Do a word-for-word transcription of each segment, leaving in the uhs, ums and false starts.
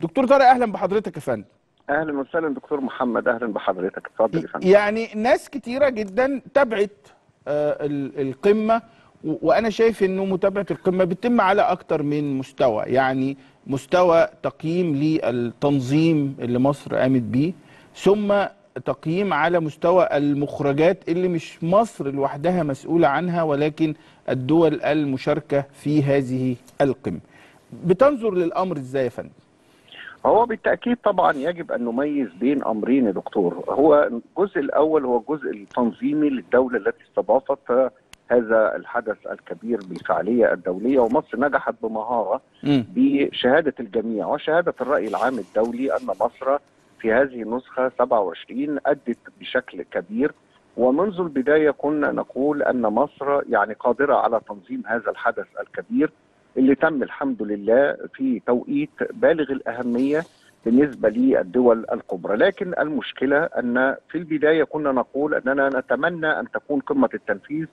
دكتور طارق، اهلا بحضرتك يا فندم. اهلا وسهلا دكتور محمد، اهلا بحضرتك. اتفضل يا فندم. يعني ناس كتيره جدا تابعت القمه، وانا شايف انه متابعه القمه بتتم على اكتر من مستوى، يعني مستوى تقييم للتنظيم اللي مصر قامت بيه، ثم تقييم على مستوى المخرجات اللي مش مصر لوحدها مسؤوله عنها ولكن الدول المشاركه في هذه القمه. بتنظر للامر ازاي يا فندم؟ هو بالتأكيد طبعا يجب أن نميز بين أمرين يا دكتور. هو الجزء الأول هو الجزء التنظيمي للدولة التي استضافت هذا الحدث الكبير بالفعالية الدولية، ومصر نجحت بمهارة بشهادة الجميع وشهادة الرأي العام الدولي أن مصر في هذه النسخة سبعة وعشرين أدت بشكل كبير، ومنذ البداية كنا نقول أن مصر يعني قادرة على تنظيم هذا الحدث الكبير اللي تم الحمد لله في توقيت بالغ الأهمية بالنسبة للدول الكبرى. لكن المشكلة أن في البداية كنا نقول أننا نتمنى أن تكون قمة التنفيذ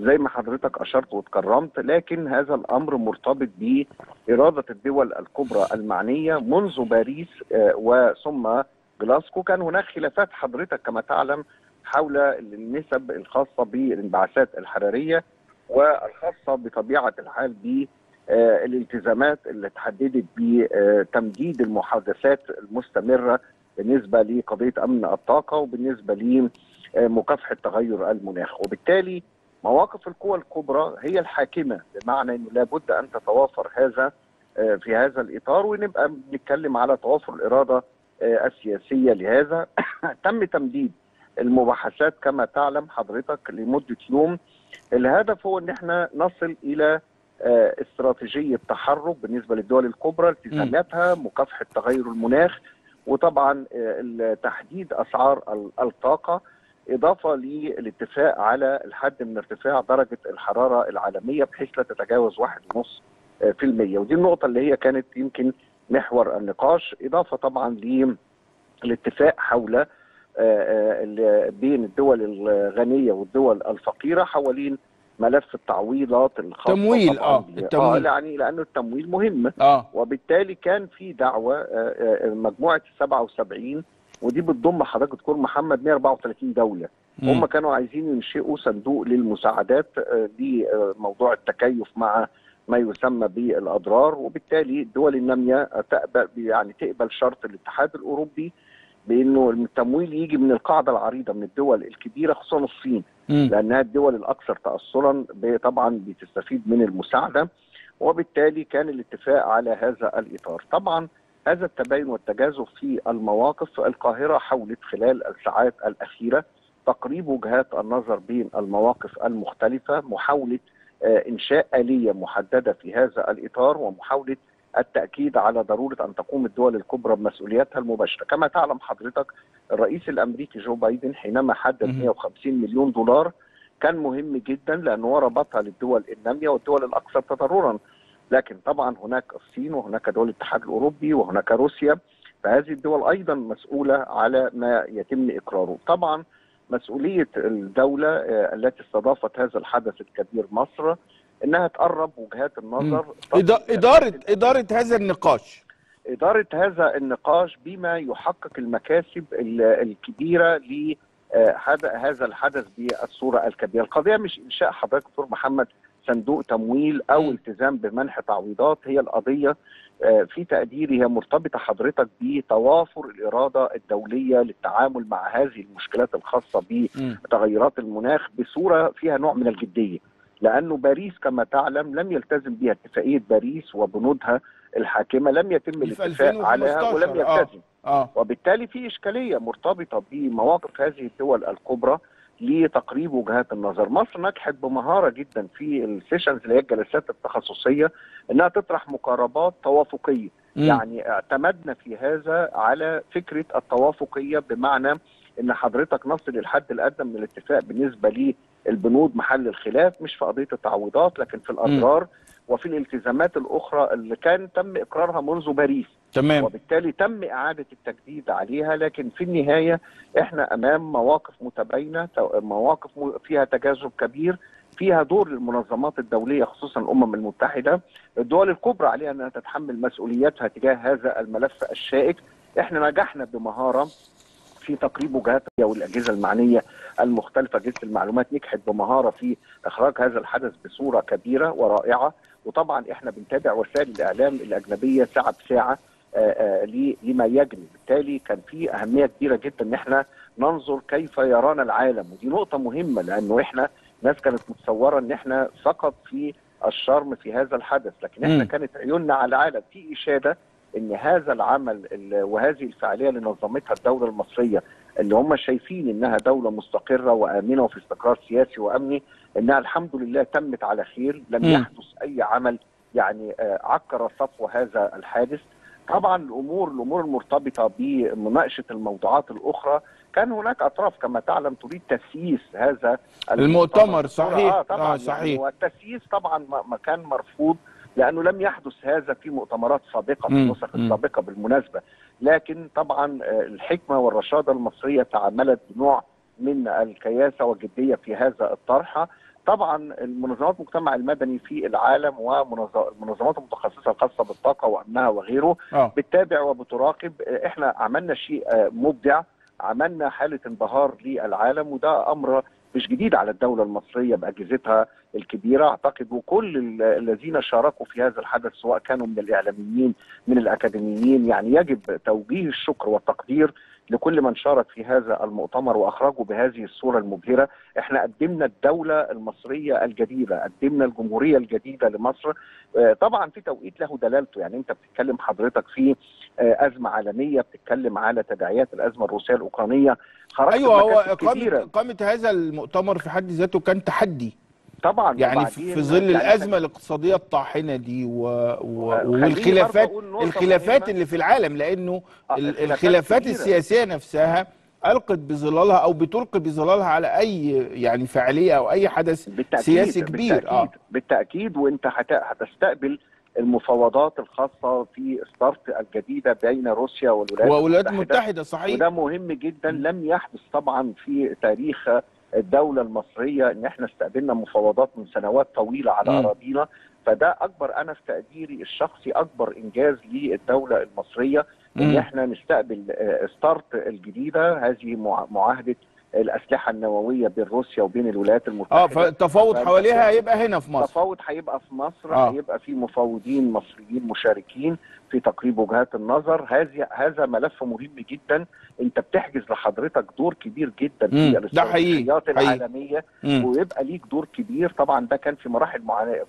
زي ما حضرتك أشرت وتكرمت، لكن هذا الأمر مرتبط بإرادة الدول الكبرى المعنية منذ باريس وثم جلاسكو. كان هناك خلافات حضرتك كما تعلم حول النسب الخاصة بالانبعاثات الحرارية والخاصة بطبيعة الحال ب آه الالتزامات اللي اتحددت بتمديد آه المحادثات المستمره بالنسبه لقضيه امن الطاقه وبالنسبه لمكافحه آه تغير المناخ. وبالتالي مواقف القوى الكبرى هي الحاكمه، بمعنى انه لابد ان تتوافر هذا آه في هذا الاطار، ونبقى بنتكلم على توافر الاراده آه السياسيه لهذا. تم تمديد المباحثات كما تعلم حضرتك لمده يوم. الهدف هو ان احنا نصل الى استراتيجية تحرك بالنسبة للدول الكبرى، التزاماتها، مكافحة تغير المناخ، وطبعا تحديد أسعار الطاقة، إضافة للاتفاق على الحد من ارتفاع درجة الحرارة العالمية بحيث لا تتجاوز واحد فاصلة خمسة بالمية، ودي النقطة اللي هي كانت يمكن محور النقاش، إضافة طبعا للاتفاق حول بين الدول الغنية والدول الفقيرة حوالين ملف التعويضات الخاصة تمويل اه التمويل اه يعني لانه التمويل مهم آه. وبالتالي كان في دعوه مجموعه سبعة وسبعين، ودي بتضم حضرتك دكتور محمد مئة وأربعة وثلاثين دوله. هم كانوا عايزين ينشئوا صندوق للمساعدات لموضوع التكيف مع ما يسمى بالاضرار، وبالتالي الدول الناميه تقبل يعني تقبل شرط الاتحاد الاوروبي بانه التمويل يجي من القاعده العريضه من الدول الكبيره خصوصا الصين، م. لانها الدول الاكثر تاثرا طبعا بتستفيد من المساعده، وبالتالي كان الاتفاق على هذا الاطار. طبعا هذا التباين والتجاذب في المواقف، القاهره حولت خلال الساعات الاخيره تقريب وجهات النظر بين المواقف المختلفه، محاوله انشاء اليه محدده في هذا الاطار، ومحاوله التأكيد على ضرورة أن تقوم الدول الكبرى بمسؤولياتها المباشرة. كما تعلم حضرتك الرئيس الأمريكي جو بايدن حينما حدد مئة وخمسين مليون دولار كان مهم جدا لأنه ربطها للدول النامية والدول الأكثر تضررا، لكن طبعا هناك الصين وهناك دول الاتحاد الأوروبي وهناك روسيا، فهذه الدول أيضا مسؤولة على ما يتم إقراره. طبعا مسؤولية الدولة التي استضافت هذا الحدث الكبير مصر انها تقرب وجهات النظر، اداره اداره هذا النقاش اداره هذا النقاش بما يحقق المكاسب الكبيره ل هذا الحدث بالصوره الكبيره. القضيه مش انشاء حضرتك دكتور محمد صندوق تمويل او التزام بمنح تعويضات، هي القضيه في تقديري هي مرتبطه حضرتك بتوافر الاراده الدوليه للتعامل مع هذه المشكلات الخاصه بتغيرات المناخ بصوره فيها نوع من الجديه، لأنه باريس كما تعلم لم يلتزم بها، اتفاقية باريس وبنودها الحاكمة لم يتم الاتفاق عليها ولم يلتزم، آه. آه. وبالتالي في إشكالية مرتبطة بمواقف هذه الدول الكبرى لتقريب وجهات النظر. مصر نجحت بمهارة جدا في السيشنز اللي هي الجلسات التخصصية أنها تطرح مقاربات توافقية، م. يعني اعتمدنا في هذا على فكرة التوافقية، بمعنى أن حضرتك نصل للحد الأدنى من الاتفاق بالنسبة لي البنود محل الخلاف، مش في قضية التعويضات لكن في الأضرار وفي الالتزامات الأخرى اللي كان تم إقرارها منذ باريس، تمام. وبالتالي تم إعادة التجديد عليها، لكن في النهاية إحنا أمام مواقف متباينة، مواقف فيها تجاذب كبير، فيها دور للمنظمات الدولية خصوصا الأمم المتحدة، الدول الكبرى عليها أنها تتحمل مسؤوليتها تجاه هذا الملف الشائك. احنا نجحنا بمهارة في تقريب وجهات والأجهزة المعنية المختلفة، أجهزة المعلومات نجحت بمهارة في إخراج هذا الحدث بصورة كبيرة ورائعة، وطبعا احنا بنتابع وسائل الإعلام الأجنبية ساعة بساعة آآ آآ لما يجري، بالتالي كان في أهمية كبيرة جدا إن احنا ننظر كيف يرانا العالم، ودي نقطة مهمة لأنه احنا الناس كانت متصورة إن احنا فقط في الشرم في هذا الحدث، لكن احنا م. كانت عيوننا على العالم، في إشادة إن هذا العمل وهذه الفعالية اللي نظمتها الدولة المصرية اللي هم شايفين إنها دولة مستقرة وآمنة وفي استقرار سياسي وأمني، إنها الحمد لله تمت على خير، لم يحدث أي عمل يعني عكر صفو هذا الحادث. طبعا الأمور الأمور المرتبطة بمناقشة الموضوعات الأخرى، كان هناك أطراف كما تعلم تريد تسييس هذا المؤتمر، صحيح آه طبعا آه صحيح يعني، والتسييس طبعا ما كان مرفوض لأنه لم يحدث هذا في مؤتمرات سابقة في النسخ السابقة بالمناسبة، لكن طبعا الحكمة والرشادة المصرية تعاملت بنوع من الكياسة وجدية في هذا الطرح. طبعا المنظمات المجتمع المدني في العالم ومنظمات المتخصصة الخاصة بالطاقة وأمنها وغيره أوه. بتتابع وبتراقب. احنا عملنا شيء مبدع، عملنا حالة انبهار للعالم، وده أمر مش جديد على الدولة المصرية بأجهزتها الكبيرة أعتقد، وكل الذين شاركوا في هذا الحدث سواء كانوا من الإعلاميين من الأكاديميين، يعني يجب توجيه الشكر والتقدير لكل من شارك في هذا المؤتمر وأخرجه بهذه الصورة المبهرة. احنا قدمنا الدولة المصرية الجديدة، قدمنا الجمهورية الجديدة لمصر، طبعا في توقيت له دلالته، يعني انت بتتكلم حضرتك في أزمة عالمية، بتتكلم على تداعيات الأزمة الروسية الأوكرانية، خرجت أيوة هو إقامة إقامة هذا المؤتمر في حد ذاته كان تحدي طبعا، يعني في ظل الازمه الاقتصاديه الطاحنه دي و... و... والخلافات الخلافات اللي في العالم، لانه آه الخلافات السياسيه نفسها القت بظلالها او بتلقي بظلالها على اي يعني فعاليه او اي حدث سياسي كبير. بالتاكيد آه. بالتاكيد، وانت هتستقبل المفاوضات الخاصه في ستارت الجديده بين روسيا والولايات المتحده، صحيح، وده مهم جدا، لم يحدث طبعا في تاريخ الدولة المصرية إن إحنا استقبلنا مفاوضات من سنوات طويلة على أراضينا، فده أكبر، أنا في تقديري الشخصي أكبر إنجاز للدولة المصرية إن إحنا نستقبل ستارت الجديدة، هذه معاهدة الأسلحة النووية بين روسيا وبين الولايات المتحدة. اه فالتفاوض حواليها هيبقى هنا في مصر، التفاوض هيبقى في مصر، آه. هيبقى في مفاوضين مصريين مشاركين في تقريب وجهات النظر. هذه هذا ملف مهم جدا، انت بتحجز لحضرتك دور كبير جدا في الاستراتيجيات العالمية، مم. ويبقى ليك دور كبير. طبعا ده كان في مراحل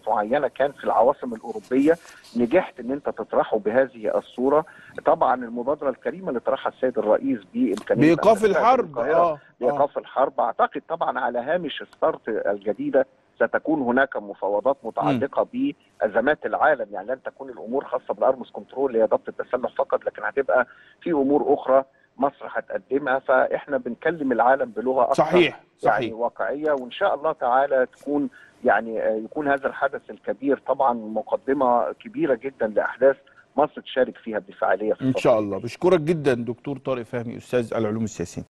معينة، كان في العواصم الأوروبية، نجحت ان انت تطرحه بهذه الصورة. طبعا المبادرة الكريمة اللي طرحها السيد الرئيس بإمكانية بإيقاف الحرب اه إيقاف الحرب، أعتقد طبعا على هامش الستارت الجديدة ستكون هناك مفاوضات متعلقة بأزمات العالم، يعني لن تكون الأمور خاصة بالأرمس كنترول اللي هي ضبط التسلح فقط، لكن هتبقى في أمور أخرى مصر هتقدمها، فإحنا بنكلم العالم بلغة أكثر صحيح صحيح يعني واقعية، وإن شاء الله تعالى تكون يعني يكون هذا الحدث الكبير طبعا مقدمة كبيرة جدا لأحداث مصر تشارك فيها بفعالية في إن شاء الله. بشكرك جدا دكتور طارق فهمي أستاذ العلوم السياسية.